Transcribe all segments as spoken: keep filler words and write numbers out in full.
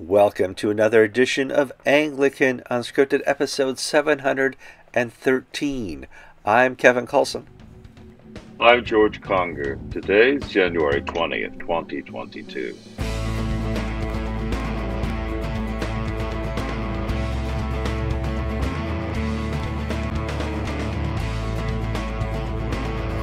Welcome to another edition of Anglican Unscripted, episode seven hundred thirteen. I'm Kevin Coulson. I'm George Conger. Today is January twentieth, twenty twenty-two.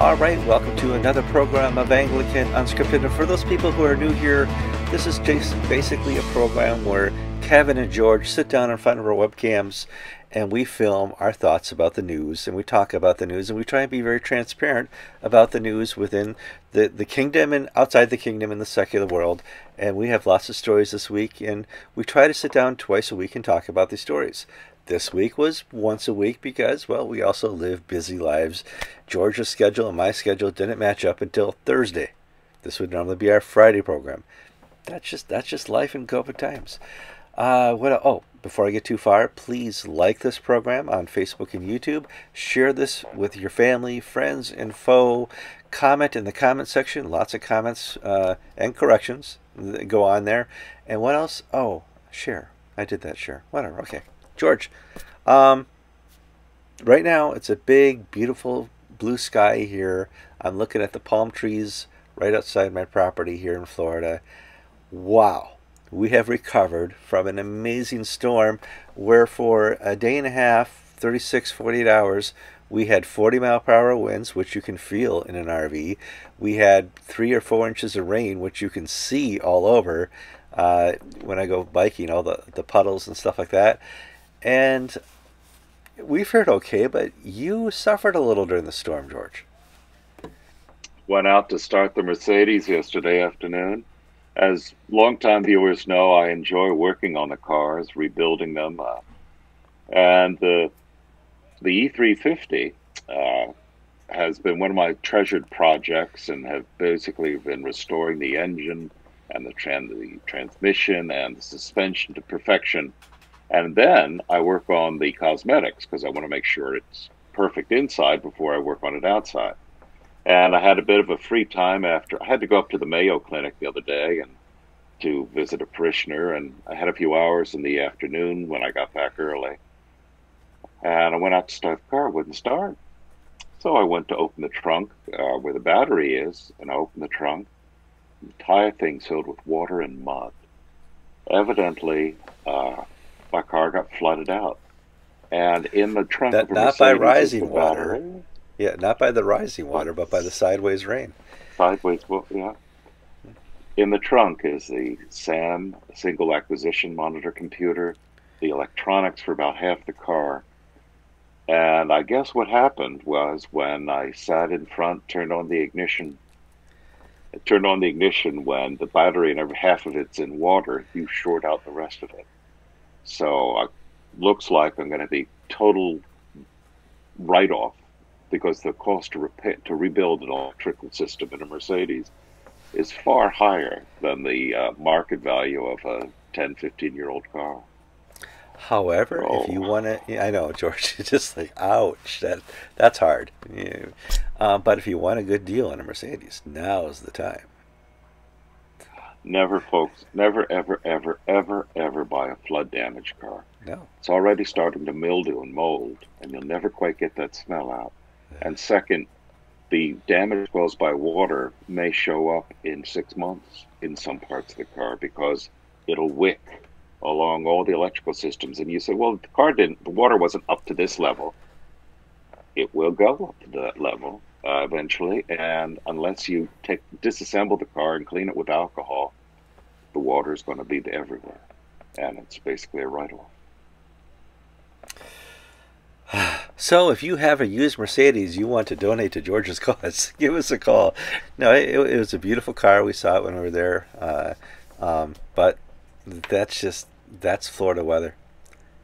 All right, welcome to another program of Anglican Unscripted. And for those people who are new here, this is just basically a program where Kevin and George sit down in front of our webcams and we film our thoughts about the news, and we talk about the news, and we try and be very transparent about the news within the, the kingdom and outside the kingdom in the secular world. And we have lots of stories this week, and we try to sit down twice a week and talk about these stories. This week was once a week because, well, we also live busy lives. George's schedule and my schedule didn't match up until Thursday. This would normally be our Friday program. That's just that's just life in COVID times. Uh, what? Oh, before I get too far, please like this program on Facebook and YouTube. Share this with your family, friends, and foe. Comment in the comment section. Lots of comments uh, and corrections that go on there. And what else? Oh, share. I did that. Share. Whatever. Okay, George. Um, right now, it's a big, beautiful blue sky here. I'm looking at the palm trees right outside my property here in Florida. Wow, we have recovered from an amazing storm where for a day and a half, thirty-six, forty-eight hours, we had forty mile per hour winds, which you can feel in an R V. We had three or four inches of rain, which you can see all over uh, when I go biking, all the, the puddles and stuff like that. And we fared okay, but you suffered a little during the storm, George. Went out to start the Mercedes yesterday afternoon. As longtime viewers know, I enjoy working on the cars, rebuilding them, uh, and the the E three fifty uh, has been one of my treasured projects, and have basically been restoring the engine and the, tran the transmission and the suspension to perfection. And then I work on the cosmetics because I want to make sure it's perfect inside before I work on it outside. And I had a bit of a free time after. I had to go up to the Mayo Clinic the other day and to visit a parishioner, and I had a few hours in the afternoon when I got back early. And I went out to start the car, it wouldn't start. So I went to open the trunk uh, where the battery is, and I opened the trunk. The entire thing's filled with water and mud. Evidently, uh, my car got flooded out. And in the trunk that, of a Mercedes, not by rising water. Battery, Yeah, not by the rising water, but by the sideways rain. Sideways, well, yeah. In the trunk is the SAM, single acquisition monitor computer, the electronics for about half the car. And I guess what happened was when I sat in front, turned on the ignition, it turned on the ignition when the battery and half of it's in water, you short out the rest of it. So it looks like I'm going to be total write-off, because the cost to repair, to rebuild an electrical system in a Mercedes is far higher than the uh, market value of a ten, fifteen-year-old car. However, oh. if you want to, yeah, I know, George, it's just like, ouch, that that's hard. Yeah. Um, but if you want a good deal on a Mercedes, now is the time. Never, folks, never, ever, ever, ever, ever buy a flood-damaged car. No. It's already starting to mildew and mold, and you'll never quite get that smell out. And second, the damage caused by water may show up in six months in some parts of the car because it'll wick along all the electrical systems. And you say, well, the car didn't, the water wasn't up to this level. It will go up to that level uh, eventually. And unless you take, disassemble the car and clean it with alcohol, the water is going to be everywhere. And it's basically a write-off. So if you have a used Mercedes you want to donate to George's cause, give us a call. No, it, it was a beautiful car. We saw it when we were there. Uh, um, but that's just, that's Florida weather.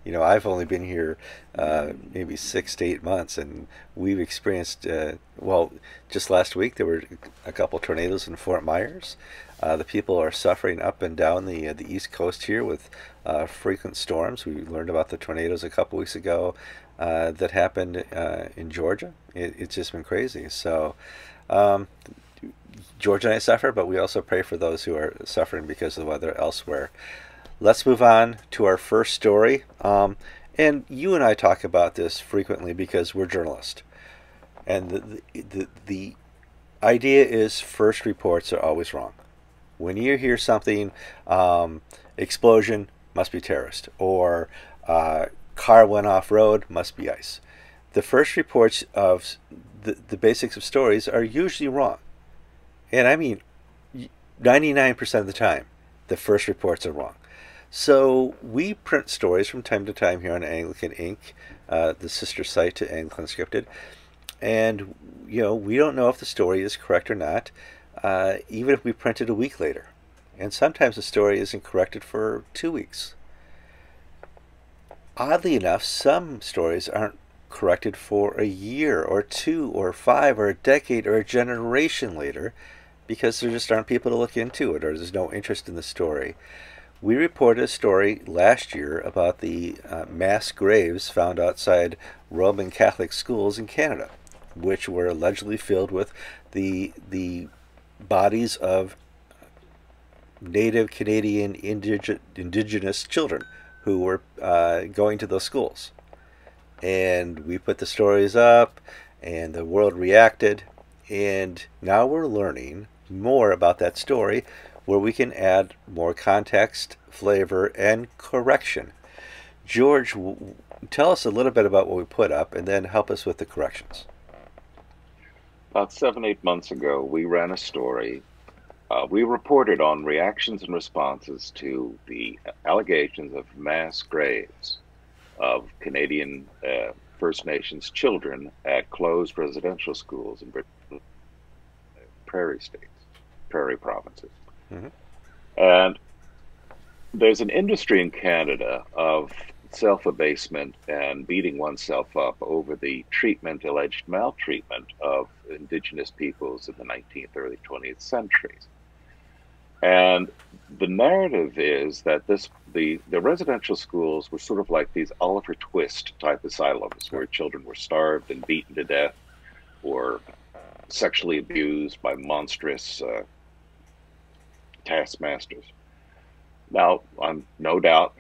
You know, I've only been here uh, maybe six to eight months, and we've experienced, uh, well, just last week there were a couple tornadoes in Fort Myers. Uh, the people are suffering up and down the uh, the East Coast here with uh, frequent storms. We learned about the tornadoes a couple weeks ago. Uh, that happened uh, in Georgia. It, it's just been crazy. So um, Georgia and I suffer, but we also pray for those who are suffering because of the weather elsewhere. let's move on to our first story. Um, and you and I talk about this frequently because we're journalists. And the, the, the, the idea is first reports are always wrong. When you hear something, um, explosion, must be terrorist, or uh, car went off road, must be ICE. The first reports of the, the basics of stories are usually wrong. And I mean, ninety-nine percent of the time, the first reports are wrong. So we print stories from time to time here on Anglican Incorporated, uh, the sister site to Anglican Unscripted. And, you know, we don't know if the story is correct or not, uh, even if we print it a week later. And sometimes the story isn't corrected for two weeks. Oddly enough, some stories aren't corrected for a year or two or five or a decade or a generation later because there just aren't people to look into it or there's no interest in the story. We reported a story last year about the uh, mass graves found outside Roman Catholic schools in Canada, which were allegedly filled with the, the bodies of Native Canadian indige indigenous children who were uh, going to those schools. And we put the stories up and the world reacted, and now we're learning more about that story where we can add more context, flavor, and correction. George, tell us a little bit about what we put up and then help us with the corrections. About seven, eight months ago, we ran a story. Uh, we reported on reactions and responses to the allegations of mass graves of Canadian uh, First Nations children at closed residential schools in British prairie states, prairie provinces. Mm-hmm. And there's an industry in Canada of self-abasement and beating oneself up over the treatment, alleged maltreatment of Indigenous peoples in the nineteenth, early twentieth centuries. And the narrative is that this the, the residential schools were sort of like these Oliver Twist type asylums where children were starved and beaten to death or sexually abused by monstrous uh, taskmasters. Now, I'm no doubt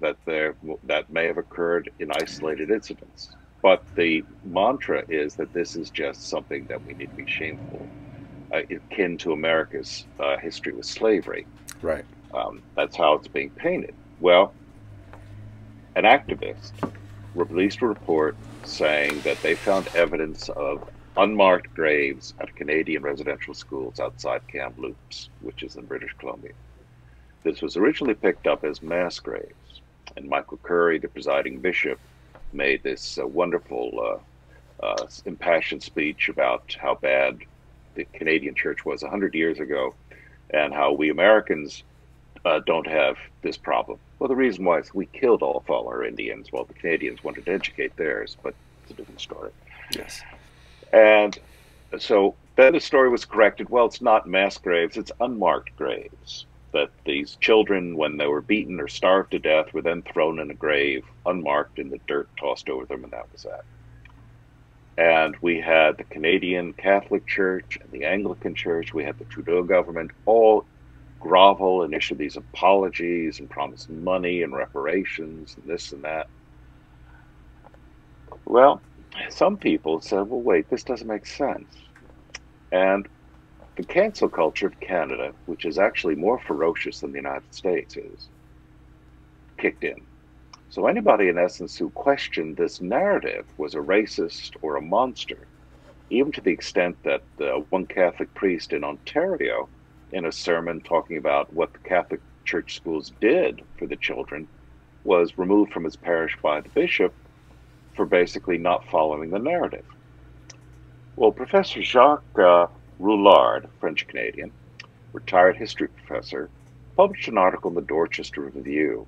that there that may have occurred in isolated incidents, but the mantra is that this is just something that we need to be shameful. Uh, akin to America's uh, history with slavery. Right. Um, that's how it's being painted. Well, an activist released a report saying that they found evidence of unmarked graves at Canadian residential schools outside Kamloops, which is in British Columbia. This was originally picked up as mass graves, and Michael Curry, the presiding bishop, made this uh, wonderful uh, uh, impassioned speech about how bad the Canadian church was a hundred years ago and how we Americans uh, don't have this problem. Well, the reason why is we killed all of all our Indians while the Canadians wanted to educate theirs, but it's a different story. Yes. And so then the story was corrected. Well, it's not mass graves, it's unmarked graves. That these children, when they were beaten or starved to death, were then thrown in a grave, unmarked, and the dirt tossed over them, and that was that. And we had the Canadian Catholic Church and the Anglican Church, we had the Trudeau government, all grovel and issue these apologies and promise money and reparations and this and that. Well, some people said, well, wait, this doesn't make sense. And the cancel culture of Canada, which is actually more ferocious than the United States is, kicked in. So anybody, in essence, who questioned this narrative was a racist or a monster, even to the extent that uh, one Catholic priest in Ontario, in a sermon talking about what the Catholic Church schools did for the children, was removed from his parish by the bishop for basically not following the narrative. Well, Professor Jacques uh, Roulard, French-Canadian, retired history professor, published an article in the Dorchester Review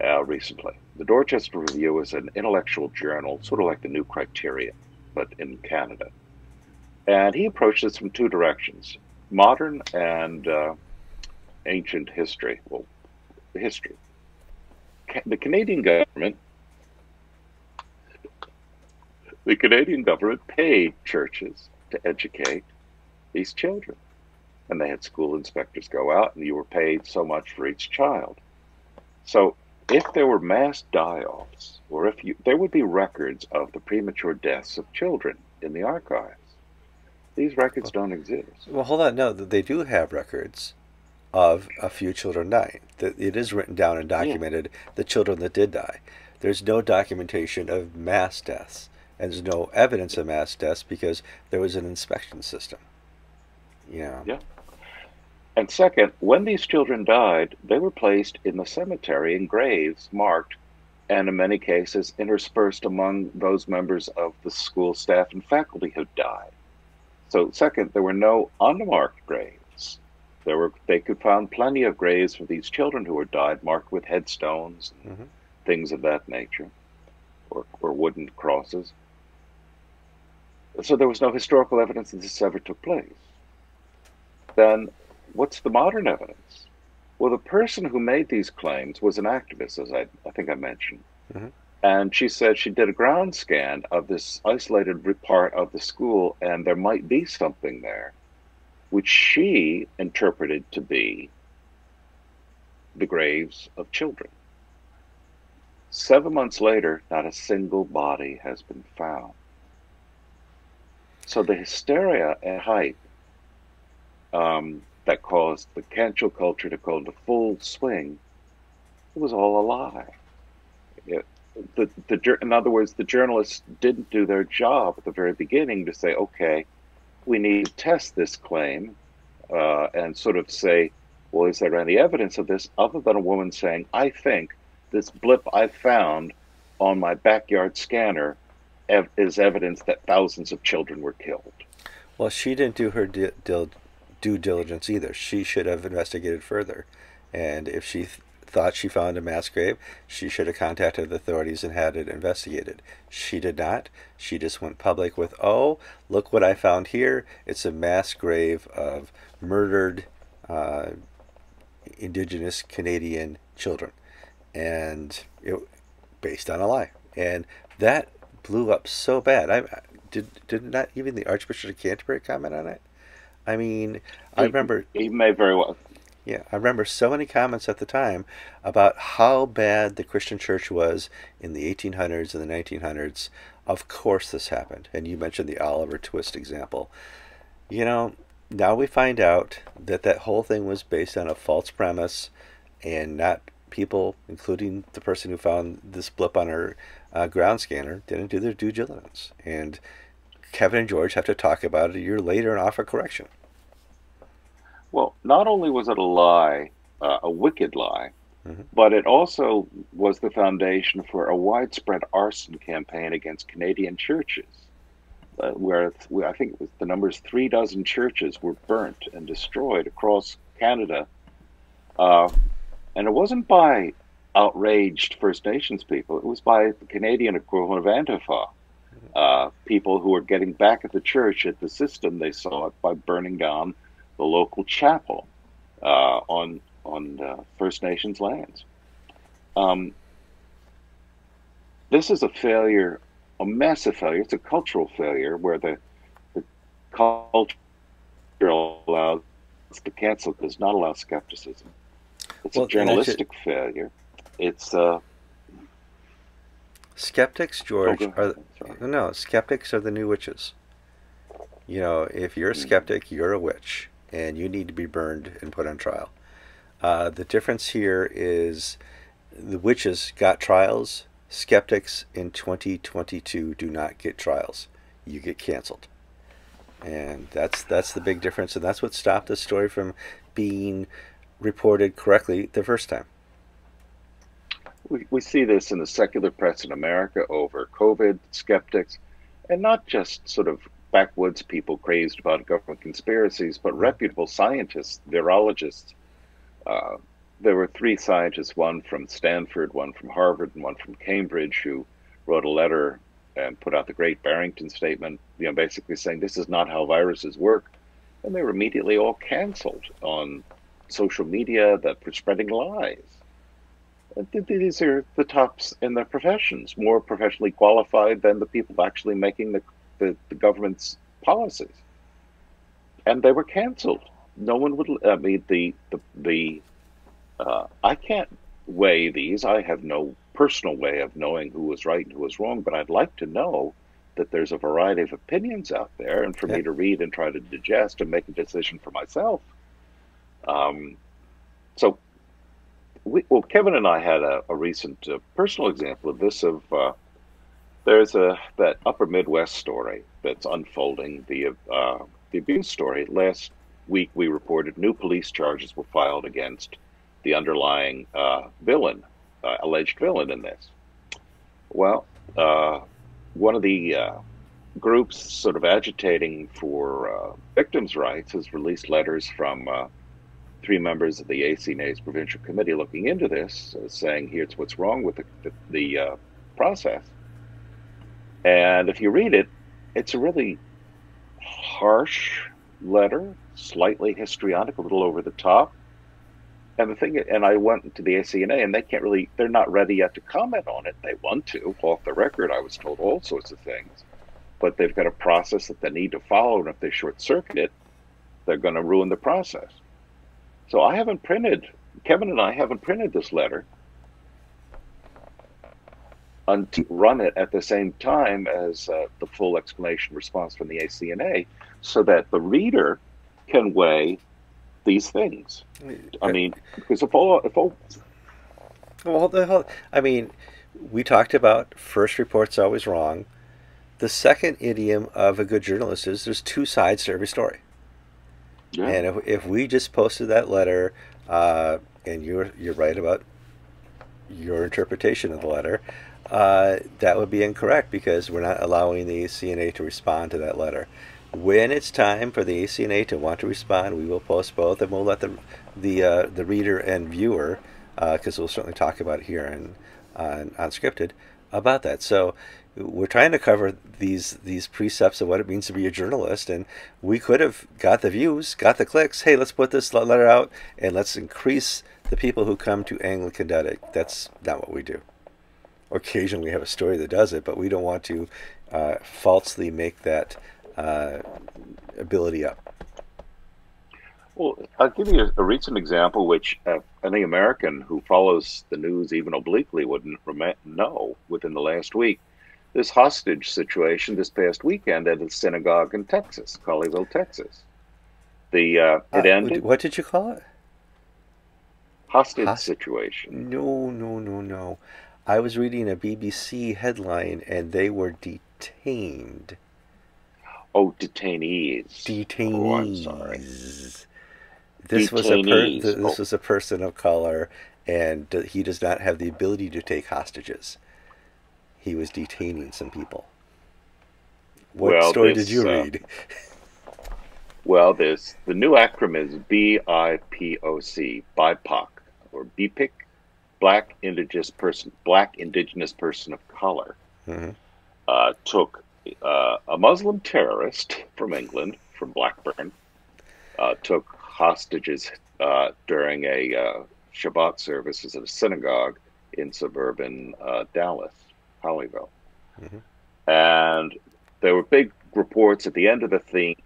Uh, recently. The Dorchester Review is an intellectual journal, sort of like the New Criterion, but in Canada. And he approached this from two directions, modern and uh, ancient history. Well, history. Ca the Canadian government, the Canadian government paid churches to educate these children. And they had school inspectors go out and you were paid so much for each child. So if there were mass die-offs, or if you, there would be records of the premature deaths of children in the archives. These records don't exist. Well, hold on. No, they do have records of a few children dying. It is written down and documented, yeah. The children that did die. There's no documentation of mass deaths, and there's no evidence of mass deaths because there was an inspection system. Yeah. Yeah. And second, when these children died, they were placed in the cemetery in graves marked, and in many cases interspersed among those members of the school staff and faculty who died. So second, there were no unmarked graves. There were, they could find plenty of graves for these children who had died marked with headstones and mm-hmm. things of that nature, or, or wooden crosses. So there was no historical evidence that this ever took place. Then what's the modern evidence? Well, the person who made these claims was an activist, as I, I think I mentioned. Mm-hmm. And she said she did a ground scan of this isolated part of the school, and there might be something there, which she interpreted to be the graves of children. Seven months later, not a single body has been found. So the hysteria and hype um, that caused the cancel culture to go into full swing, it was all a lie. It, the, the, in other words, the journalists didn't do their job at the very beginning to say, okay, we need to test this claim uh, and sort of say, well, is there any evidence of this other than a woman saying, I think this blip I found on my backyard scanner ev is evidence that thousands of children were killed. Well, she didn't do her di dil due diligence either. She should have investigated further. And if she th thought she found a mass grave, she should have contacted the authorities and had it investigated. She did not. She just went public with, oh, look what I found here. It's a mass grave of murdered uh, Indigenous Canadian children. And it based on a lie, and that blew up so bad. I did did not even the Archbishop of Canterbury comment on it. I mean, he, I remember he may very well. Yeah, I remember so many comments at the time about how bad the Christian Church was in the eighteen hundreds and the nineteen hundreds. Of course, this happened, and you mentioned the Oliver Twist example. You know, now we find out that that whole thing was based on a false premise, and not. People, including the person who found this blip on her uh, ground scanner, didn't do their due diligence. And Kevin and George have to talk about it a year later and offer correction. Well, not only was it a lie, uh, a wicked lie, mm-hmm. but it also was the foundation for a widespread arson campaign against Canadian churches, uh, where I think it was the numbers three dozen churches were burnt and destroyed across Canada. Uh, And it wasn't by outraged First Nations people. It was by the Canadian equivalent of Antifa, uh, people who were getting back at the church, at the system they saw it, by burning down the local chapel uh, on, on uh, First Nations lands. Um, this is a failure, a massive failure. It's a cultural failure where the, the culture allows, the cancel does not allow skepticism. It's well, a journalistic should... failure. It's uh... skeptics, George. Oh, are the... No, skeptics are the new witches. You know, if you're a skeptic, you're a witch, and you need to be burned and put on trial. Uh, the difference here is the witches got trials. Skeptics in twenty twenty-two do not get trials. You get canceled, and that's that's the big difference, and that's what stopped the story from being reported correctly the first time. We, we see this in the secular press in America over COVID skeptics, and not just sort of backwoods people crazed about government conspiracies, but reputable scientists, virologists. Uh, there were three scientists, one from Stanford, one from Harvard, and one from Cambridge, who wrote a letter and put out the Great Barrington Statement, you know, basically saying this is not how viruses work. And they were immediately all canceled on social media that were spreading lies. These are the tops in their professions, more professionally qualified than the people actually making the, the, the government's policies. And they were canceled. No one would, I mean, the, the, the uh, I can't weigh these. I have no personal way of knowing who was right and who was wrong, but I'd like to know that there's a variety of opinions out there, and for yeah. me to read and try to digest and make a decision for myself. Um, so, we, well, Kevin and I had a, a recent uh, personal example of this. Of uh, there's a that Upper Midwest story that's unfolding, the uh, the abuse story. Last week we reported new police charges were filed against the underlying uh, villain, uh, alleged villain in this. Well, uh, one of the uh, groups sort of agitating for uh, victims' rights has released letters from uh, three members of the A C N A's provincial committee looking into this, uh, saying here's what's wrong with the, the, the uh, process. And if you read it, it's a really harsh letter, slightly histrionic, a little over the top. And the thing, and I went to the A C N A, and they can't really, they're not ready yet to comment on it. They want to, off the record, I was told all sorts of things, but they've got a process that they need to follow, and if they short circuit it, they're going to ruin the process. So I haven't printed, Kevin and I haven't printed this letter and run it at the same time as uh, the full explanation response from the A C N A, so that the reader can weigh these things. I mean, because if all, if all, well, the whole, I mean, we talked about first report's always wrong. The second idiom of a good journalist is there's two sides to every story. Yeah. And if, if we just posted that letter, uh, and you're you're right about your interpretation of the letter, uh, that would be incorrect because we're not allowing the A C N A to respond to that letter. When it's time for the A C N A to want to respond, we will post both, and we'll let the the uh, the reader and viewer, because uh, we'll certainly talk about it here on on Unscripted about that. So we're trying to cover these these precepts of what it means to be a journalist, and we could have got the views, got the clicks. Hey, let's put this letter out, and let's increase the people who come to Anglican dot I C. That's not what we do. Occasionally, we have a story that does it, but we don't want to uh, falsely make that Uh, ability up. Well, I'll give you a, a recent example which uh, any American who follows the news even obliquely wouldn't know within the last week. This hostage situation this past weekend at a synagogue in Texas, Colleyville, Texas. The, uh, it uh, ended... What did you call it? Hostage Host situation. No, no, no, no. I was reading a B B C headline and they were detained. Oh, detainees. Detainees. Oh, I'm sorry. This detainees. was a per this oh. was a person of color, and he does not have the ability to take hostages. He was detaining some people. What well, story this, did you uh, read? Well, this the new acronym is B I P O C, B I P O C, or B I P O C, Black Indigenous Person, Black Indigenous Person of Color. Mm-hmm. uh, took. Uh, a Muslim terrorist from England, from Blackburn, uh, took hostages uh, during a uh, Shabbat service at a synagogue in suburban uh, Dallas, Colleyville. Mm-hmm. And there were big reports at the end of the thing.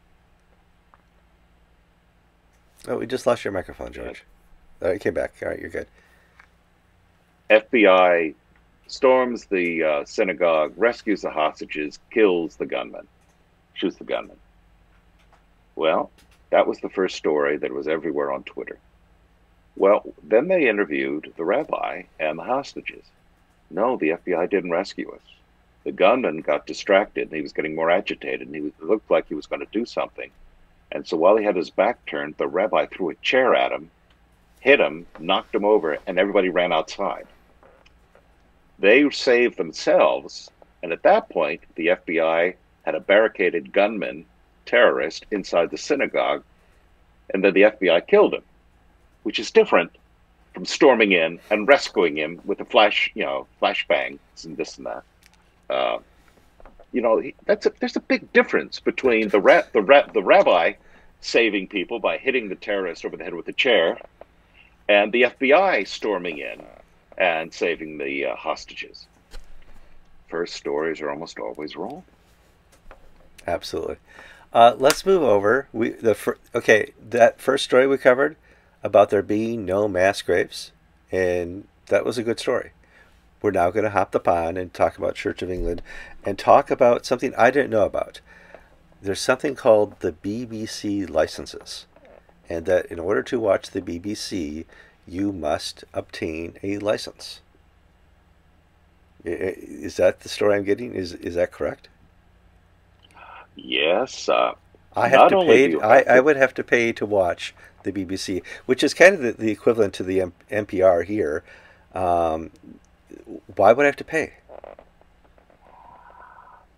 Oh, we just lost your microphone, George. All right, came back. All right, you're good. F B I storms the uh, synagogue, rescues the hostages, kills the gunman, shoots the gunman. Well, that was the first story that was everywhere on Twitter. Well, then they interviewed the rabbi and the hostages. No, the F B I didn't rescue us. The gunman got distracted, and he was getting more agitated, and he was, looked like he was going to do something. And so while he had his back turned, the rabbi threw a chair at him, hit him, knocked him over, and everybody ran outside. They saved themselves, and at that point, the F B I had a barricaded gunman, terrorist, inside the synagogue, and then the F B I killed him, which is different from storming in and rescuing him with a flash, you know, flashbangs and this and that. Uh, you know, that's a, there's a big difference between the ra the ra the rabbi saving people by hitting the terrorist over the head with a chair, and the F B I storming in and saving the uh, hostages. First stories are almost always wrong. Absolutely. Uh, let's move over. We the fir okay that first story we covered about there being no mass graves in that was a good story. We're now going to hop the pond and talk about Church of England and talk about something I didn't know about. There's something called the B B C licenses, and that in order to watch the B B C, you must obtain a license. Is that the story I'm getting? Is is that correct? Yes. Uh, I have to pay. Have I, to... I would have to pay to watch the B B C, which is kind of the, the equivalent to the M P R here. Um, why would I have to pay?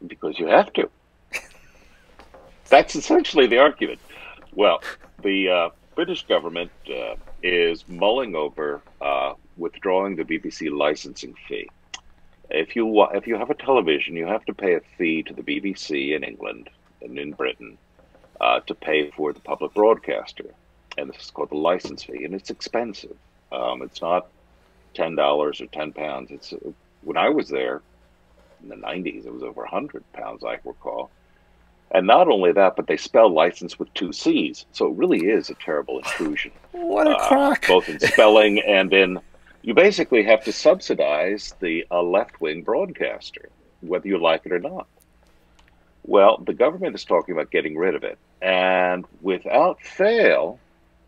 Because you have to. That's essentially the argument. Well, the uh, British government uh, is mulling over uh, withdrawing the B B C licensing fee. If you if you have a television, you have to pay a fee to the B B C in England and in Britain uh, to pay for the public broadcaster, and this is called the license fee, and it's expensive. Um, it's not ten dollars or ten pounds. It's when I was there in the nineties, it was over a hundred pounds, I recall. And not only that, but they spell license with two C's. So it really is a terrible intrusion. What a uh, crock. Both in spelling and in... You basically have to subsidize the uh, left-wing broadcaster, whether you like it or not. Well, the government is talking about getting rid of it. And without fail,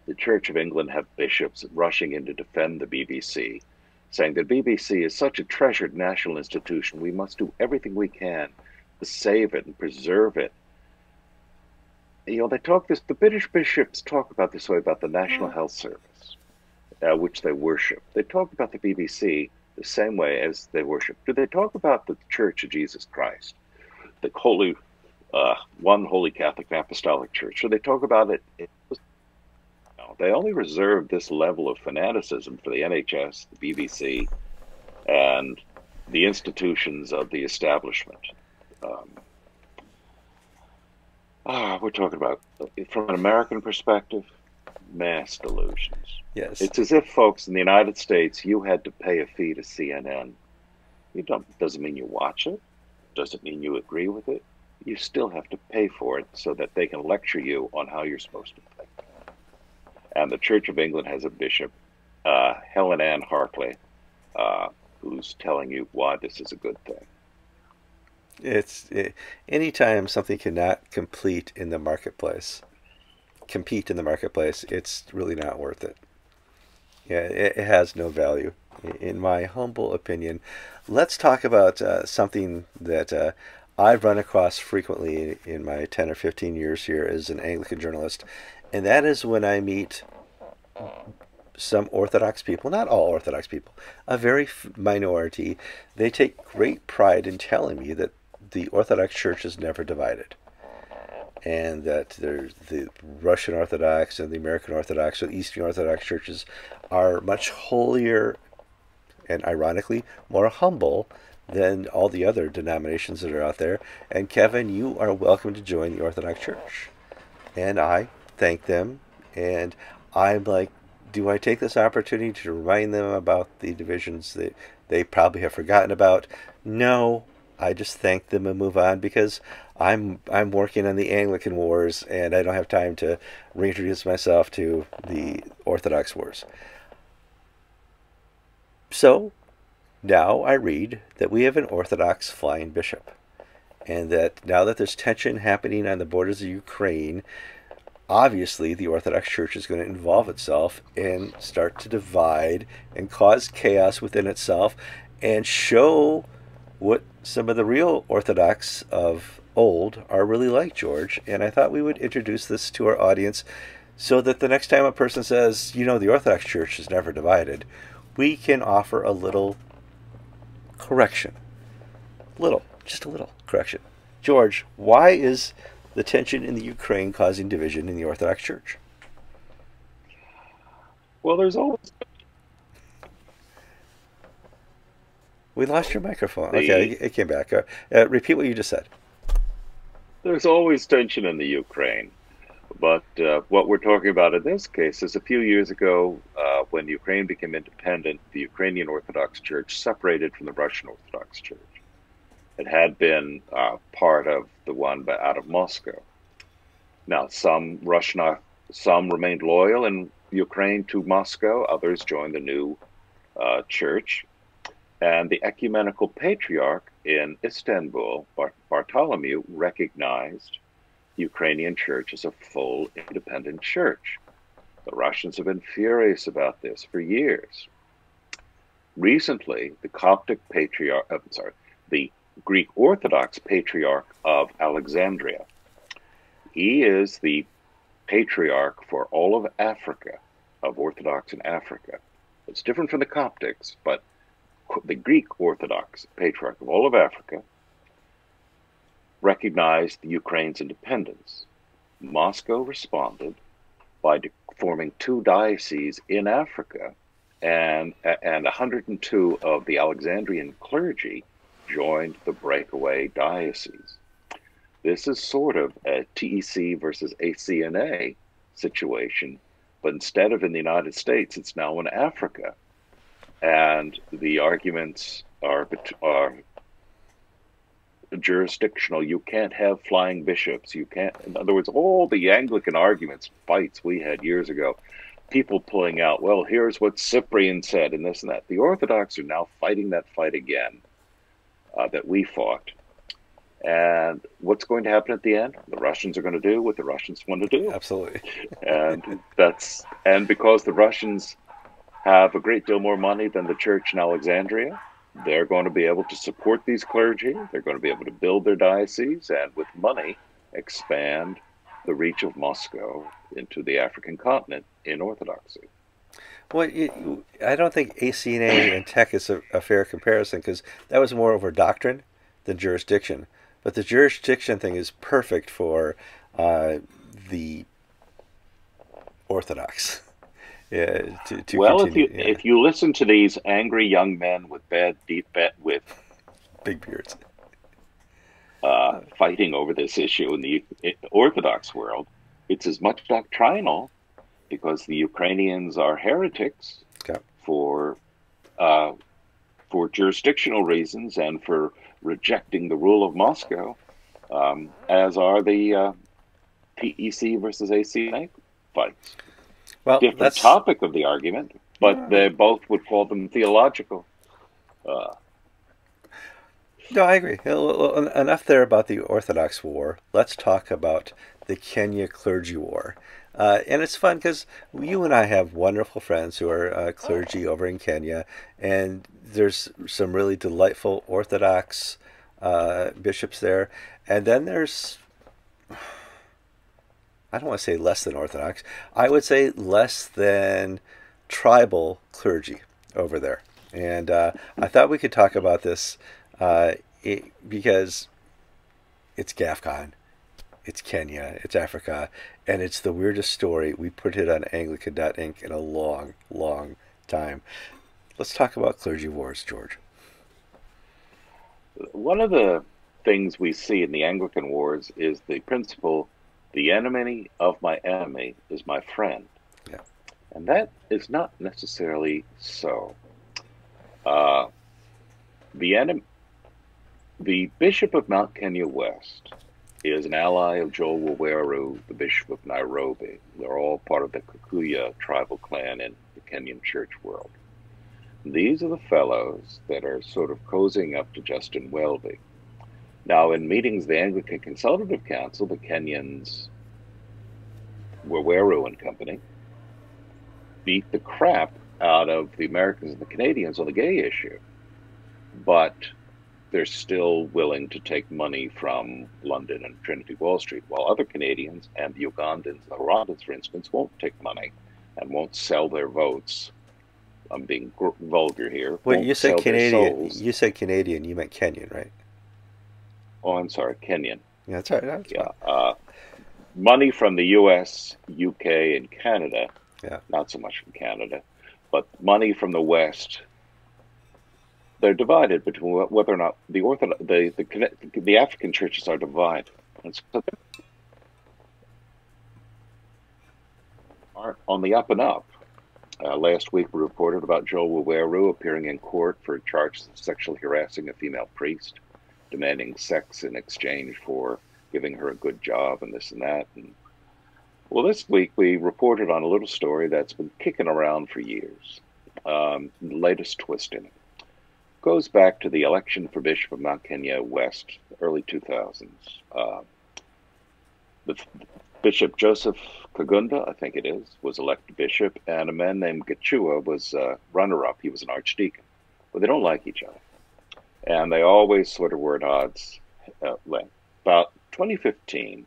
the Church of England have bishops rushing in to defend the B B C, saying that B B C is such a treasured national institution, we must do everything we can to save it and preserve it. You know, they talk this, the British bishops talk about this way about the National Health Service, uh, which they worship. They talk about the B B C the same way as they worship. Do they talk about the Church of Jesus Christ, the holy, uh, one holy Catholic and Apostolic Church? Do they talk about it? It was, no, they only reserve this level of fanaticism for the N H S, the B B C, and the institutions of the establishment. Um, ah, we're talking about, from an American perspective, mass delusions. Yes. It's as if, folks, in the United States, you had to pay a fee to C N N. You don't, doesn't mean you watch it. Doesn't mean you agree with it. You still have to pay for it so that they can lecture you on how you're supposed to think. And the Church of England has a bishop, uh, Helen Ann Hartley, uh, who's telling you why this is a good thing. It's it, anytime something cannot complete in the marketplace, compete in the marketplace, it's really not worth it. Yeah, it, it has no value, in my humble opinion. Let's talk about uh, something that uh, I've run across frequently in my ten or fifteen years here as an Anglican journalist, and that is when I meet some Orthodox people, not all Orthodox people, a very minority. They take great pride in telling me that the Orthodox Church is never divided, and that there's the Russian Orthodox and the American Orthodox or the Eastern Orthodox churches are much holier and, ironically, more humble than all the other denominations that are out there. And Kevin, you are welcome to join the Orthodox Church. And I thank them, and I'm like, do I take this opportunity to remind them about the divisions that they probably have forgotten about? No. I just thank them and move on, because I'm I'm working on the Anglican Wars and I don't have time to reintroduce myself to the Orthodox Wars. So now I read that we have an Orthodox flying bishop, and that now that there's tension happening on the borders of Ukraine, obviously the Orthodox Church is going to involve itself and start to divide and cause chaos within itself and show what some of the real Orthodox of old are really like, George. And I thought we would introduce this to our audience so that the next time a person says, you know, the Orthodox Church is never divided, we can offer a little correction. Little, just a little correction. George, why is the tension in the Ukraine causing division in the Orthodox Church? Well, there's always... We lost your microphone. The, okay, it came back. Uh, uh, repeat what you just said. There's always tension in the Ukraine. But uh, what we're talking about in this case is a few years ago, uh, when Ukraine became independent, the Ukrainian Orthodox Church separated from the Russian Orthodox Church. It had been uh, part of the one but out of Moscow. Now, some Russian, some remained loyal in Ukraine to Moscow. Others joined the new uh, church, and the ecumenical patriarch in Istanbul, Bart- Bartholomew, recognized the Ukrainian church as a full independent church. The Russians have been furious about this for years. Recently, the Coptic patriarch, oh, sorry, the Greek Orthodox patriarch of Alexandria, he is the patriarch for all of Africa, of Orthodox in Africa. It's different from the Coptics, but the Greek Orthodox patriarch of all of Africa recognized Ukraine's independence. Moscow responded by forming two dioceses in Africa, and, and one hundred two of the Alexandrian clergy joined the breakaway diocese. This is sort of a T E C versus A C N A situation, but instead of in the United States, it's now in Africa. And the arguments are, are jurisdictional. You can't have flying bishops. You can't, in other words, all the Anglican arguments, fights we had years ago, people pulling out, well, here's what Cyprian said and this and that. The Orthodox are now fighting that fight again uh, that we fought. And what's going to happen at the end? The Russians are going to do what the Russians want to do. Absolutely. and that's and because the Russians have a great deal more money than the church in Alexandria, they're going to be able to support these clergy. They're going to be able to build their dioceses and with money expand the reach of Moscow into the African continent in Orthodoxy. Well, you, I don't think A C N A and Tech is a, a fair comparison, because that was more over doctrine than jurisdiction. But the jurisdiction thing is perfect for uh, the Orthodox. Yeah, to, to well, continue, if you yeah. if you listen to these angry young men with bad deep bet with big beards uh, fighting over this issue in the Orthodox world, it's as much doctrinal because the Ukrainians are heretics okay. for uh, for jurisdictional reasons and for rejecting the rule of Moscow, um, as are the uh, T E C versus A C N A fights. Well, different that's... topic of the argument, but yeah. they both would call them theological. Uh... No, I agree. Enough there about the Orthodox war. Let's talk about the Kenya clergy war. Uh, and it's fun because you and I have wonderful friends who are uh, clergy over in Kenya, and there's some really delightful Orthodox uh, bishops there. And then there's... I don't want to say less than Orthodox. I would say less than tribal clergy over there. And uh, I thought we could talk about this uh, it, because it's GAFCON, it's Kenya, it's Africa, and it's the weirdest story. We put it on Anglican dot inc in a long, long time. Let's talk about clergy wars, George. One of the things we see in the Anglican wars is the principle: the enemy of my enemy is my friend. Yeah. And that is not necessarily so. Uh, the, enemy, the Bishop of Mount Kenya West is an ally of Joel Waweru, the Bishop of Nairobi. They're all part of the Kikuyu tribal clan in the Kenyan church world. These are the fellows that are sort of cozying up to Justin Welby. Now, in meetings of the Anglican Consultative Council, the Kenyans, Waweru and company, beat the crap out of the Americans and the Canadians on the gay issue, but they're still willing to take money from London and Trinity Wall Street, while other Canadians and the Ugandans, the Rwandans, for instance, won't take money and won't sell their votes. I'm being vulgar here. Well, you said Canadian. You said Canadian. You meant Kenyan, right? Oh, I'm sorry, Kenyan. Yeah, that's right. That's yeah, uh, money from the U S, U K, and Canada. Yeah, not so much from Canada, but money from the West. They're divided between whether or not the Orthodox, the the, the African churches are divided, and so they aren't on the up and up. Uh, last week, we reported about Joel Waweru appearing in court for charges of sexually harassing a female priest, demanding sex in exchange for giving her a good job and this and that. And, well, this week we reported on a little story that's been kicking around for years. um, latest twist in it goes back to the election for Bishop of Mount Kenya West, early two thousands. Uh, Bishop Joseph Kagunda, I think it is, was elected bishop, and a man named Gachua was uh, runner-up. He was an archdeacon, but they don't like each other, and they always sort of were at odds. Uh, about twenty fifteen,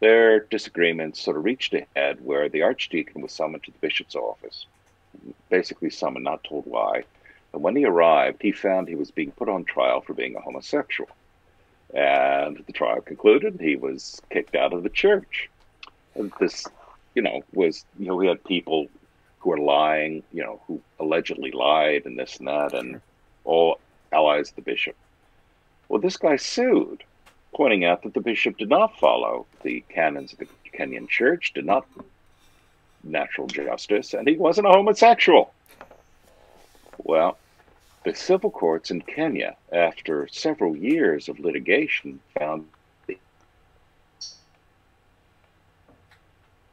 their disagreements sort of reached a head where the archdeacon was summoned to the bishop's office, basically summoned, not told why. And when he arrived, he found he was being put on trial for being a homosexual. And the trial concluded. He was kicked out of the church. And this, you know, was, you know, we had people who were lying, you know, who allegedly lied and this and that, and all allies of the bishop. Well, this guy sued, pointing out that the bishop did not follow the canons of the Kenyan church, did not natural justice, and he wasn't a homosexual. Well, the civil courts in Kenya, after several years of litigation, found the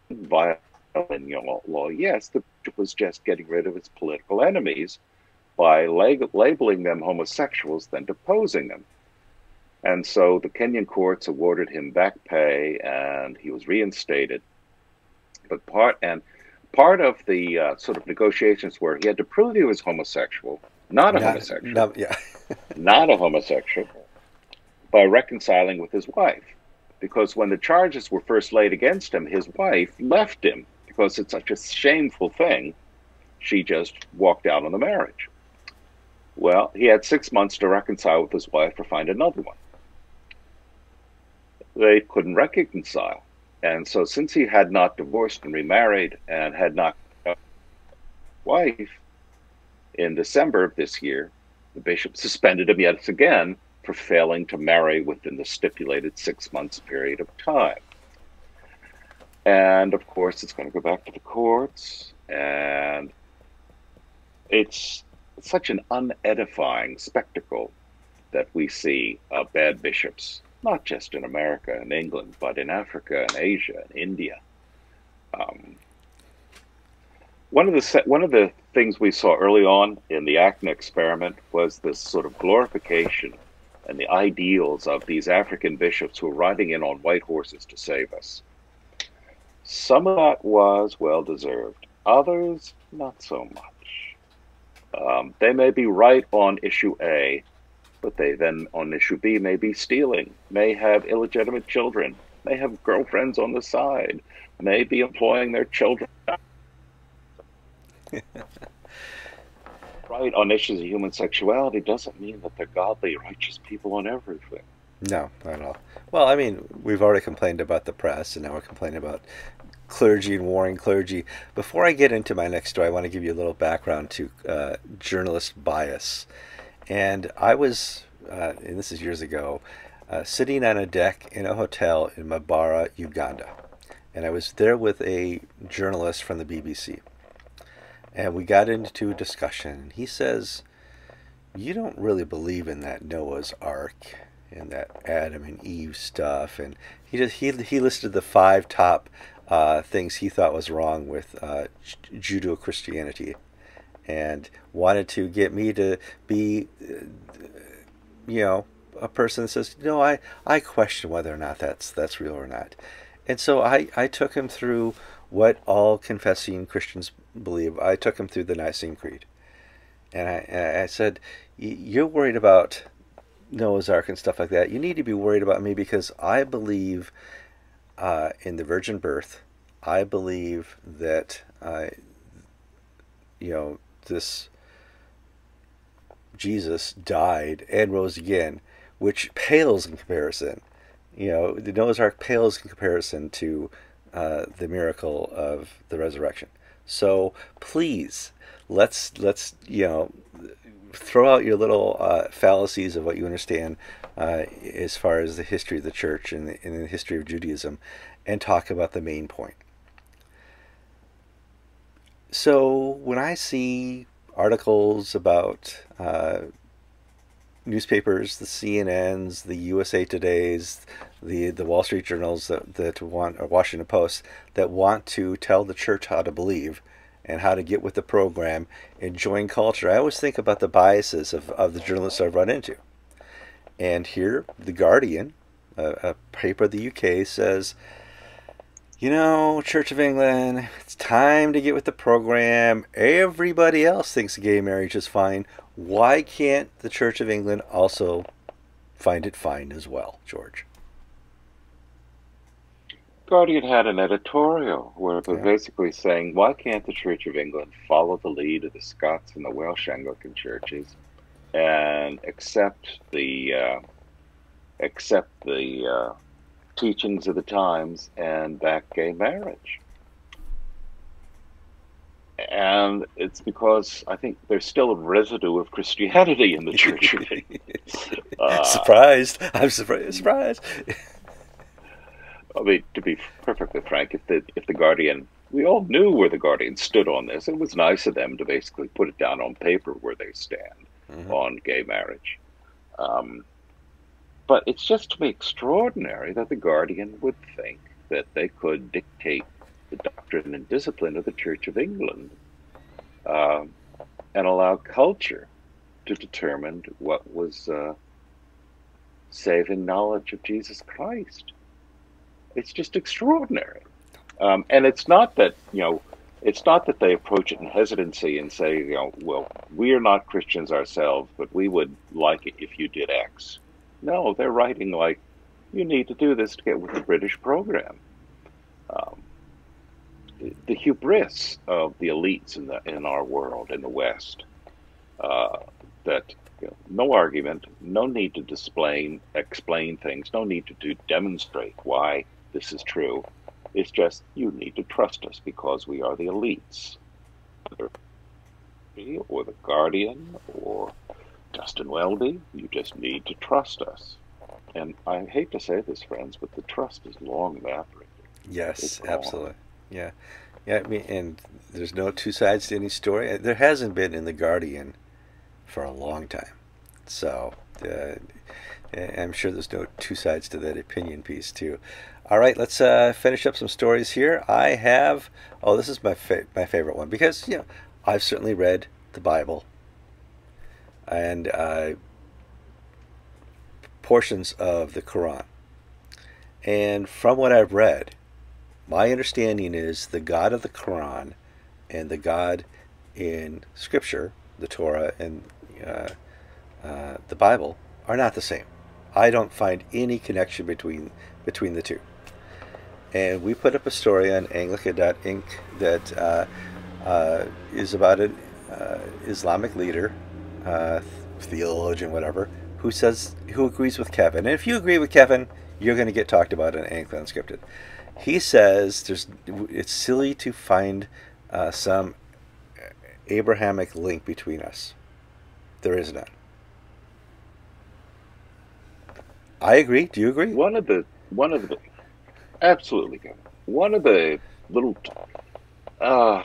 violating law. Yes, the bishop was just getting rid of his political enemies by lag labeling them homosexuals, then deposing them. And so the Kenyan courts awarded him back pay, and he was reinstated. But part and part of the uh, sort of negotiations were he had to prove he was homosexual. Not a not, homosexual, not, yeah. Not a homosexual, by reconciling with his wife. Because when the charges were first laid against him, his wife left him because it's such a shameful thing. She just walked out on the marriage. Well, he had six months to reconcile with his wife or find another one. They couldn't reconcile. And so since he had not divorced and remarried and had not uh, wife, in December of this year, the bishop suspended him yet again for failing to marry within the stipulated six months period of time. And of course, it's going to go back to the courts, and it's such an unedifying spectacle that we see uh, bad bishops, not just in America and England, but in Africa and Asia and India. Um, One of the one of the things we saw early on in the ACNA experiment was this sort of glorification and the ideals of these African bishops who were riding in on white horses to save us. Some of that was well deserved; others, not so much. Um, they may be right on issue A, but they then on issue B may be stealing, may have illegitimate children, may have girlfriends on the side, may be employing their children. Right on issues of human sexuality doesn't mean that they're godly, righteous people on everything. No, not at all. Well, I mean, we've already complained about the press, and now we're complaining about clergy and warring clergy. Before I get into my next story, I want to give you a little background to uh, journalist bias. And I was, uh, and this is years ago, uh, sitting on a deck in a hotel in Mbarara, Uganda. And I was there with a journalist from the B B C. And we got into a discussion. He says, you don't really believe in that Noah's Ark and that Adam and Eve stuff. And he just he, he listed the five top uh, things he thought was wrong with uh, Judeo-Christianity, and wanted to get me to be, you know, a person that says, no, I, I question whether or not that's, that's real or not. And so I, I took him through what all confessing Christians believe. I took him through the Nicene Creed, and I, and I said, you're worried about Noah's Ark and stuff like that. You need to be worried about me because I believe uh, in the virgin birth. I believe that, uh, you know, this Jesus died and rose again, which pales in comparison. You know, the Noah's Ark pales in comparison to Uh, the miracle of the resurrection. So please, let's let's you know, throw out your little uh, fallacies of what you understand uh, as far as the history of the church and the, and the history of Judaism, and talk about the main point. So when I see articles about uh, newspapers, the C N Ns, the U S A Todays, the the Wall Street Journals that, that want, or Washington Post, that want to tell the church how to believe, and how to get with the program, enjoying culture. I always think about the biases of, of the journalists I've run into. And here, The Guardian, a, a paper of the U K, says, you know, Church of England, it's time to get with the program. Everybody else thinks gay marriage is fine. Why can't the Church of England also find it fine as well, George? Guardian had an editorial where they're yeah. basically saying, why can't the Church of England follow the lead of the Scots and the Welsh Anglican churches and accept the uh, accept the uh, teachings of the times and back gay marriage? And it's because I think there's still a residue of Christianity in the Church of England. uh, surprised! I'm surprised. Surprised. I mean, to be perfectly frank, if the if the Guardian, we all knew where the Guardian stood on this. It was nice of them to basically put it down on paper where they stand mm-hmm. on gay marriage. Um, but it's just to me extraordinary that the Guardian would think that they could dictate the doctrine and discipline of the Church of England uh, and allow culture to determine what was uh, saving knowledge of Jesus Christ. It's just extraordinary. Um, and it's not that, you know, it's not that they approach it in hesitancy and say, you know, well, we are not Christians ourselves, but we would like it if you did X. No, they're writing like, you need to do this to get with the British program. Um, the hubris of the elites in, the, in our world, in the West, uh, that... no argument, no need to display, explain things, no need to do, demonstrate why this is true. It's just, you need to trust us because we are the elites. Or the Guardian, or Justin Welby, you just need to trust us. And I hate to say this, friends, but the trust is long evaporated. Yes, it's absolutely. Long. Yeah. Yeah, I mean, and there's no two sides to any story. There hasn't been in the Guardian for a long time. So uh, I'm sure there's no two sides to that opinion piece too. All right, let's uh, finish up some stories here. I have, oh, this is my fa my favorite one because, you know, I've certainly read the Bible and uh, portions of the Quran. And from what I've read, my understanding is the God of the Quran and the God in Scripture, the Torah and uh, uh, the Bible, are not the same. I don't find any connection between between the two. And we put up a story on Anglican dot Inc that uh, uh, is about an uh, Islamic leader, uh, theologian, whatever, who says who agrees with Kevin. And if you agree with Kevin, you're going to get talked about on Anglican Unscripted. He says there's it's silly to find uh, some Abrahamic link between us. There is none. I agree. Do you agree? One of the one of the absolutely one of the little uh,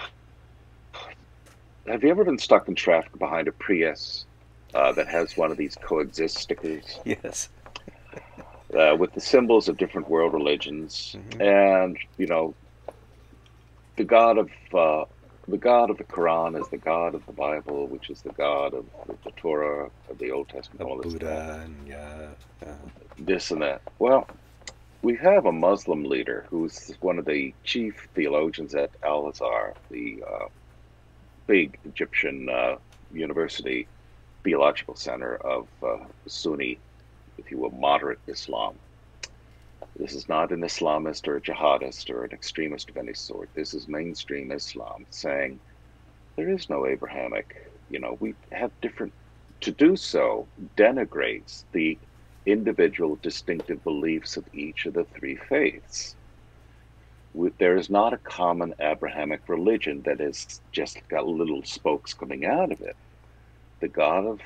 have you ever been stuck in traffic behind a Prius uh, that has one of these coexist stickers? Yes. uh, with the symbols of different world religions, mm-hmm. and you know, the God of uh, the God of the Quran is the God of the Bible, which is the God of the Torah, of the Old Testament, the all this Buddha, and yeah, yeah. this and that. Well, we have a Muslim leader who's one of the chief theologians at Al-Azhar, the uh, big Egyptian uh, university theological center of uh, Sunni, if you will, moderate Islam. This is not an Islamist or a jihadist or an extremist of any sort. This is mainstream Islam saying there is no Abrahamic. You know, we have different... To do so denigrates the individual distinctive beliefs of each of the three faiths. There is not a common Abrahamic religion that has just got little spokes coming out of it. The God of,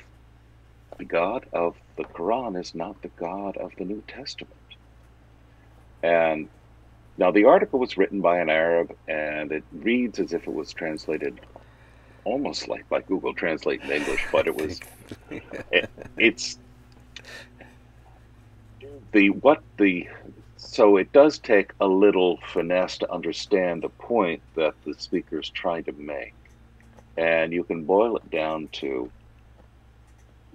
the God of the Quran is not the God of the New Testament. And now the article was written by an Arab, and it reads as if it was translated almost like by Google Translate in English, but it was, it, it's, the, what the So it does take a little finesse to understand the point that the speaker's trying to make. And you can boil it down to,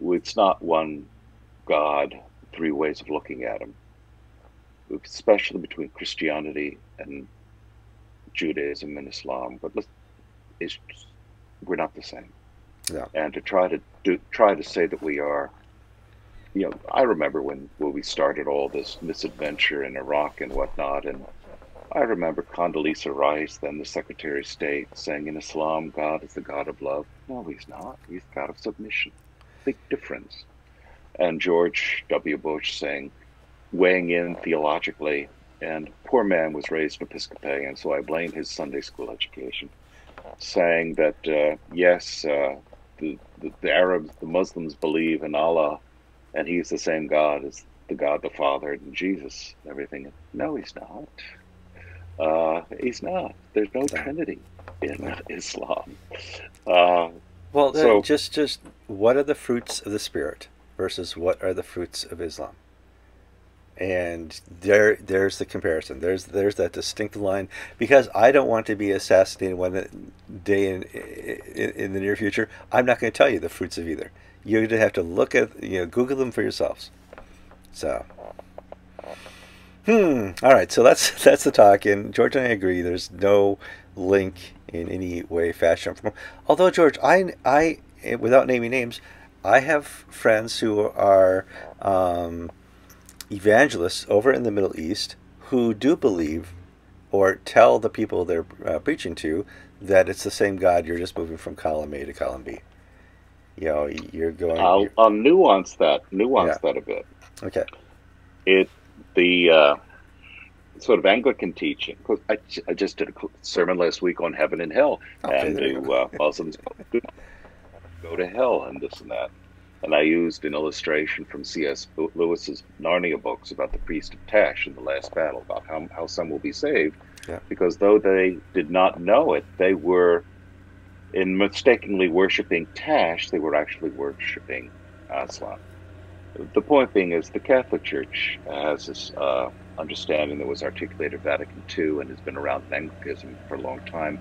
it's not one God, three ways of looking at him, especially between Christianity and Judaism and Islam. But let's, it's, we're not the same. Yeah. And to try to do, try to say that we are, you know, I remember when, when we started all this misadventure in Iraq and whatnot, and I remember Condoleezza Rice, then the Secretary of State, saying in Islam, God is the God of love. No, he's not. He's the God of submission. Big difference. And George W. Bush saying, weighing in theologically, and poor man was raised Episcopalian, so I blame his Sunday school education, saying that, uh, yes, uh, the, the, the Arabs, the Muslims believe in Allah, and he's the same God as the God the Father and Jesus and everything. No, he's not. Uh, he's not. There's no Trinity in Islam. Uh, well, then so, just, just what are the fruits of the Spirit versus what are the fruits of Islam? And there, there's the comparison. There's, there's that distinct line, because I don't want to be assassinated one day in, in, in the near future. I'm not going to tell you the fruits of either. You're going to have to look at, you know, Google them for yourselves. So, hmm. All right. So that's, that's the talk. And George and I agree. There's no link in any way, fashion, form. Although George, I, I, without naming names, I have friends who are, um, evangelists over in the Middle East who do believe or tell the people they're uh, preaching to that it's the same God, you're just moving from column A to column B. You know, you're going... I'll, you're, I'll nuance that, nuance yeah. that a bit. Okay. It, the uh, sort of Anglican teaching, I, I just did a sermon last week on heaven and hell, okay, and the uh, Muslims go to hell and this and that. And I used an illustration from C S Lewis's Narnia books about the priest of Tash in the last battle, about how, how some will be saved. Yeah. Because though they did not know it, they were, in mistakenly worshipping Tash, they were actually worshipping Aslan. The point being is the Catholic Church has this uh, understanding that was articulated in Vatican Two and has been around in Anglicanism for a long time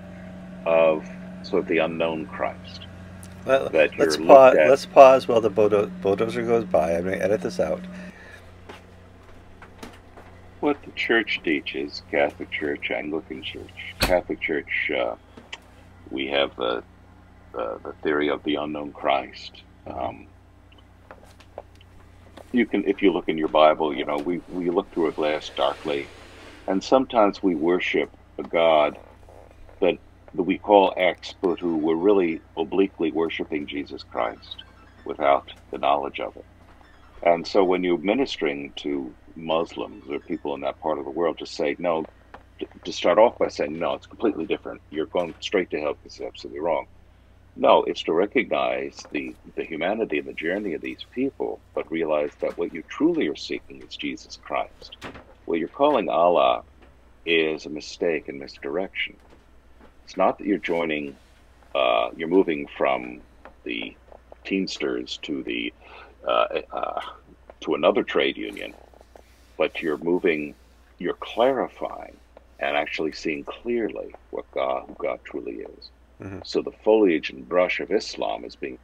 of sort of the unknown Christ. Well, let's pause. At. Let's pause while the bulldo bulldozer goes by. I'm going to edit this out. What the Church teaches, Catholic Church, Anglican Church, Catholic Church, uh, we have uh, uh, the theory of the unknown Christ. Um, you can, if you look in your Bible, you know we we look through a glass darkly, and sometimes we worship a God that. that we call X, but who were really obliquely worshiping Jesus Christ without the knowledge of it. And so when you're ministering to Muslims or people in that part of the world, to say no, to start off by saying, no, it's completely different. You're going straight to hell because it's absolutely wrong. No, it's to recognize the, the humanity and the journey of these people, but realize that what you truly are seeking is Jesus Christ. What you're calling Allah is a mistake and misdirection. It's not that you're joining, uh, you're moving from the Teamsters to the uh, uh, to another trade union, but you're moving, you're clarifying and actually seeing clearly what God, who God truly is. Mm-hmm. So the foliage and brush of Islam is being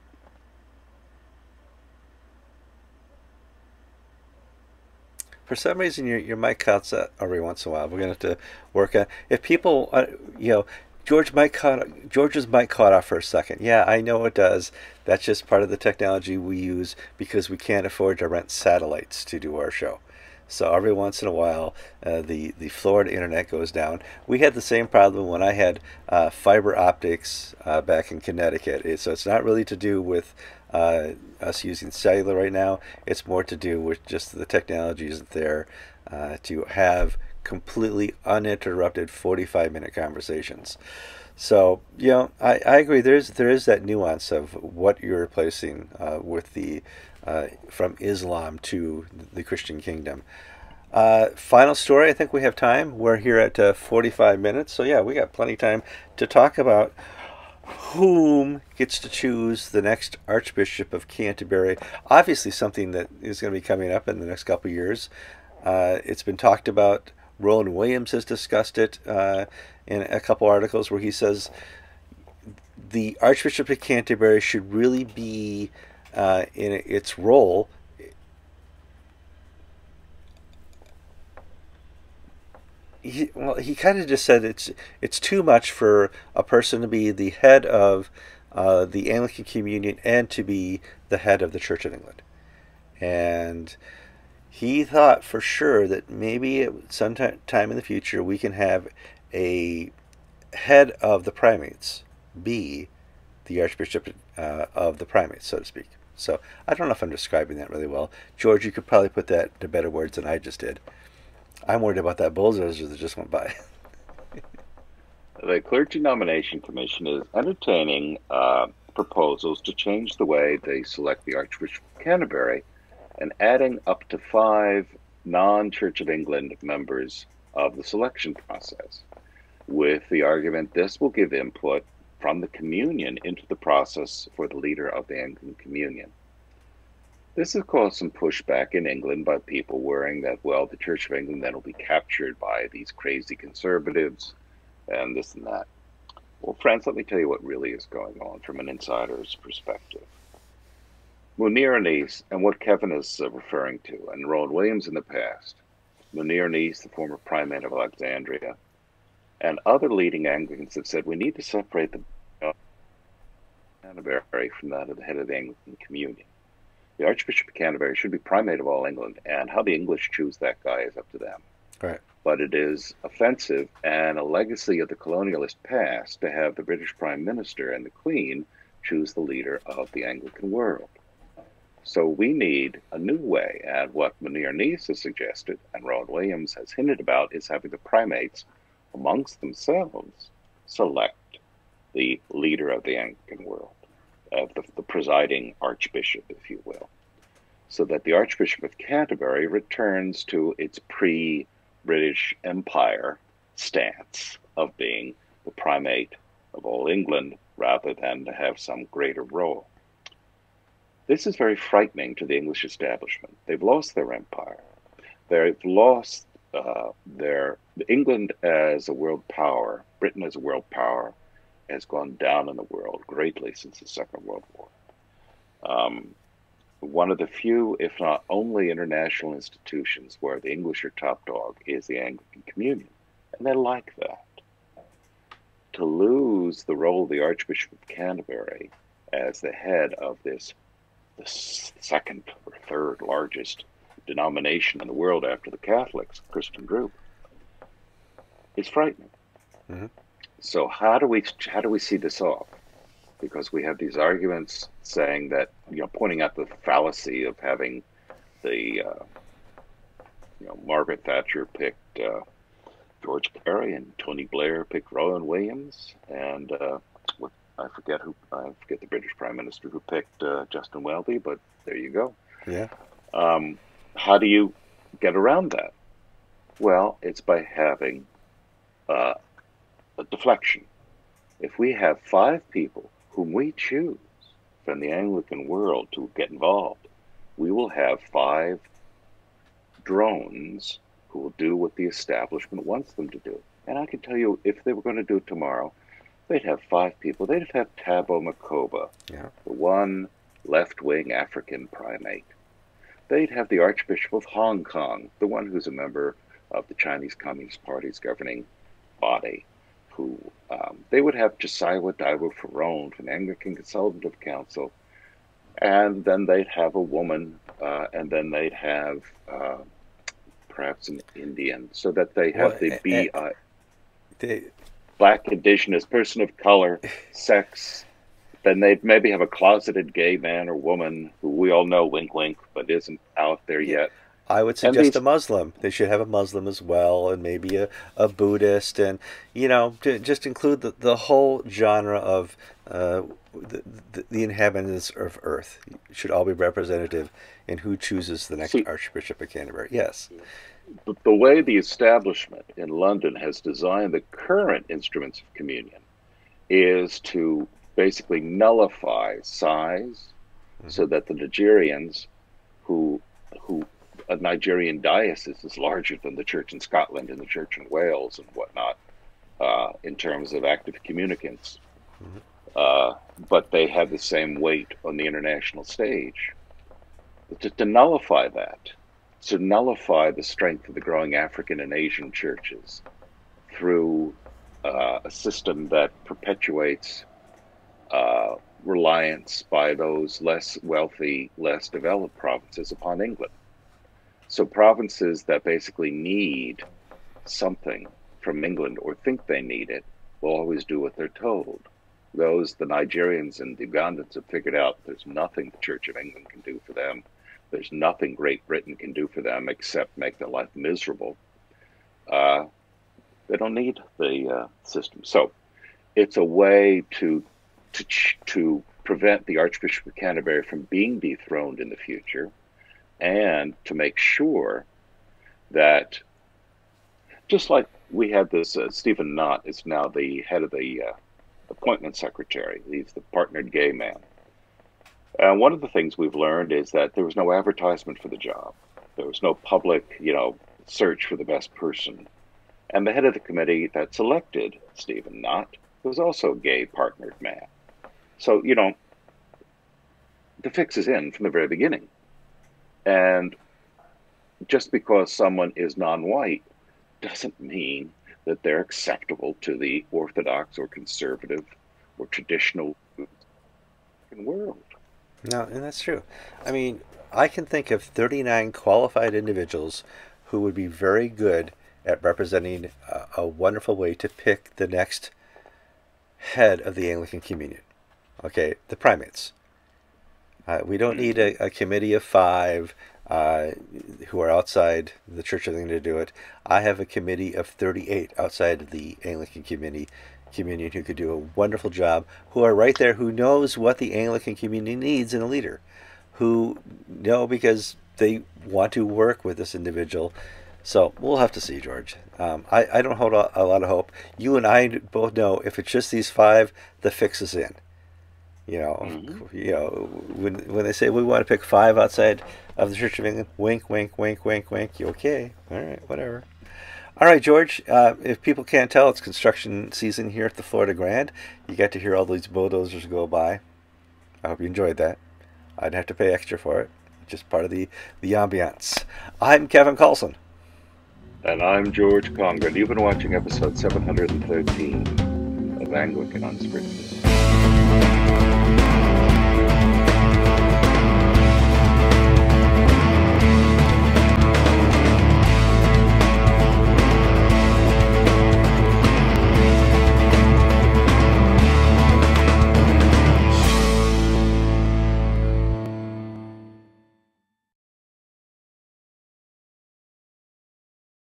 For some reason, your your mic cuts out every once in a while. We're gonna have to work on. If people, uh, you know. George might caught, George's mic caught off for a second. Yeah, I know it does. That's just part of the technology we use because we can't afford to rent satellites to do our show. So every once in a while, uh, the, the Florida internet goes down. We had the same problem when I had uh, fiber optics uh, back in Connecticut. It, so it's not really to do with uh, us using cellular right now. It's more to do with just the technology isn't there uh, to have completely uninterrupted forty-five minute conversations. So, you know, I, I agree. There's, there is that nuance of what you're replacing uh, with the, uh, from Islam to the Christian kingdom. Uh, final story. I think we have time. We're here at uh, forty-five minutes. So yeah, we got plenty of time to talk about whom gets to choose the next Archbishop of Canterbury. Obviously something that is going to be coming up in the next couple of years. Uh, it's been talked about. Rowan Williams has discussed it uh, in a couple articles where he says the Archbishop of Canterbury should really be uh, in its role He, well, he kind of just said it's it's too much for a person to be the head of uh, the Anglican Communion and to be the head of the Church of England. And he thought for sure that maybe it, sometime in the future we can have a head of the primates be the Archbishop uh, of the primates, so to speak. So I don't know if I'm describing that really well. George, you could probably put that to better words than I just did. I'm worried about that bulldozer that just went by. The Clergy Nomination Commission is entertaining uh, proposals to change the way they select the Archbishop of Canterbury and adding up to five non-Church of England members of the selection process, with the argument this will give input from the communion into the process for the leader of the Anglican Communion. This has caused some pushback in England by people worrying that, well, the Church of England then will be captured by these crazy conservatives and this and that. Well, friends, let me tell you what really is going on from an insider's perspective. Munir Nice, and what Kevin is referring to, and Rowan Williams in the past, Munir Nice, the former primate of Alexandria, and other leading Anglicans have said we need to separate the Canterbury from that of the head of the Anglican Communion. The Archbishop of Canterbury should be primate of all England, and how the English choose that guy is up to them. Right. But it is offensive and a legacy of the colonialist past to have the British Prime Minister and the Queen choose the leader of the Anglican world. So we need a new way, and what Munir Nice has suggested and Rowan Williams has hinted about is having the primates amongst themselves select the leader of the Anglican world. Of the, the presiding archbishop, if you will, so that the Archbishop of Canterbury returns to its pre-British Empire stance of being the primate of all England rather than to have some greater role. This is very frightening to the English establishment. They've lost their empire. They've lost uh, their... England as a world power, Britain as a world power, has gone down in the world greatly since the Second World War. Um, one of the few, if not only, international institutions where the English are top dog is the Anglican Communion, and they like that. To lose the role of the Archbishop of Canterbury as the head of this, this second or third largest denomination in the world after the Catholics, Christian group, is frightening. Mm-hmm. So how do we how do we see this off? Because we have these arguments saying that, you know, pointing out the fallacy of having the uh, you know, Margaret Thatcher picked uh, George Carey and Tony Blair picked Rowan Williams and uh, what, I forget who I forget the British Prime Minister who picked uh, Justin Welby, but there you go. Yeah. Um, how do you get around that? Well, it's by having. Uh, A deflection. If we have five people whom we choose from the Anglican world to get involved, we will have five drones who will do what the establishment wants them to do. And I can tell you, if they were going to do it tomorrow, they'd have five people. They'd have Thabo Makoba, yeah. The one left-wing African primate. They'd have the Archbishop of Hong Kong, the one who's a member of the Chinese Communist Party's governing body. Who, um, they would have Josiah Daiwo Ferone from the Anglican Consultative Council, and then they'd have a woman, uh, and then they'd have uh, perhaps an Indian, so that they have well, the B I, uh, they, black, indigenous, person of color, sex. Then they'd maybe have a closeted gay man or woman who we all know, wink, wink, but isn't out there yet. I would suggest these, a Muslim. They should have a Muslim as well, and maybe a, a Buddhist, and, you know, to just include the, the whole genre of uh, the, the, the inhabitants of Earth should all be representative in who chooses the next see, Archbishop of Canterbury. Yes. The, the way the establishment in London has designed the current instruments of communion is to basically nullify size, mm-hmm. so that the Nigerians who who a Nigerian diocese is larger than the church in Scotland and the church in Wales and whatnot, uh, in terms of active communicants. Mm-hmm. uh, but they have the same weight on the international stage. But to, to nullify that, to nullify the strength of the growing African and Asian churches through uh, a system that perpetuates uh, reliance by those less wealthy, less developed provinces upon England. So provinces that basically need something from England or think they need it will always do what they're told. Those, the Nigerians and the Ugandans, have figured out there's nothing the Church of England can do for them. There's nothing Great Britain can do for them except make their life miserable. Uh, they don't need the uh, system. So it's a way to To, to prevent the Archbishop of Canterbury from being dethroned in the future, and to make sure that, just like we had this, uh, Stephen Knott is now the head of the uh, appointment secretary. He's the partnered gay man. And one of the things we've learned is that there was no advertisement for the job. There was no public, you know, search for the best person. And the head of the committee that selected Stephen Knott was also a gay partnered man. So, you know, the fix is in from the very beginning. And just because someone is non-white doesn't mean that they're acceptable to the orthodox or conservative or traditional world. No, and that's true. I mean, I can think of thirty-nine qualified individuals who would be very good at representing a, a wonderful way to pick the next head of the Anglican Communion. Okay, the primates. Uh, we don't need a, a committee of five uh, who are outside the Church of England to do it. I have a committee of thirty-eight outside of the Anglican community, Communion who could do a wonderful job, who are right there, who knows what the Anglican community needs in a leader, who know because they want to work with this individual. So we'll have to see, George. Um, I, I don't hold a, a lot of hope. You and I both know if it's just these five, the fix is in. You know, mm-hmm. you know when when they say we want to pick five outside of the Church of England, wink, wink, wink, wink, wink. You okay? All right, whatever. All right, George. Uh, if people can't tell, it's construction season here at the Florida Grand. You got to hear all these bulldozers go by. I hope you enjoyed that. I'd have to pay extra for it. Just part of the the ambiance. I'm Kevin Coulson. And I'm George Conger. You've been watching episode seven hundred thirteen of Anglican Unscripted.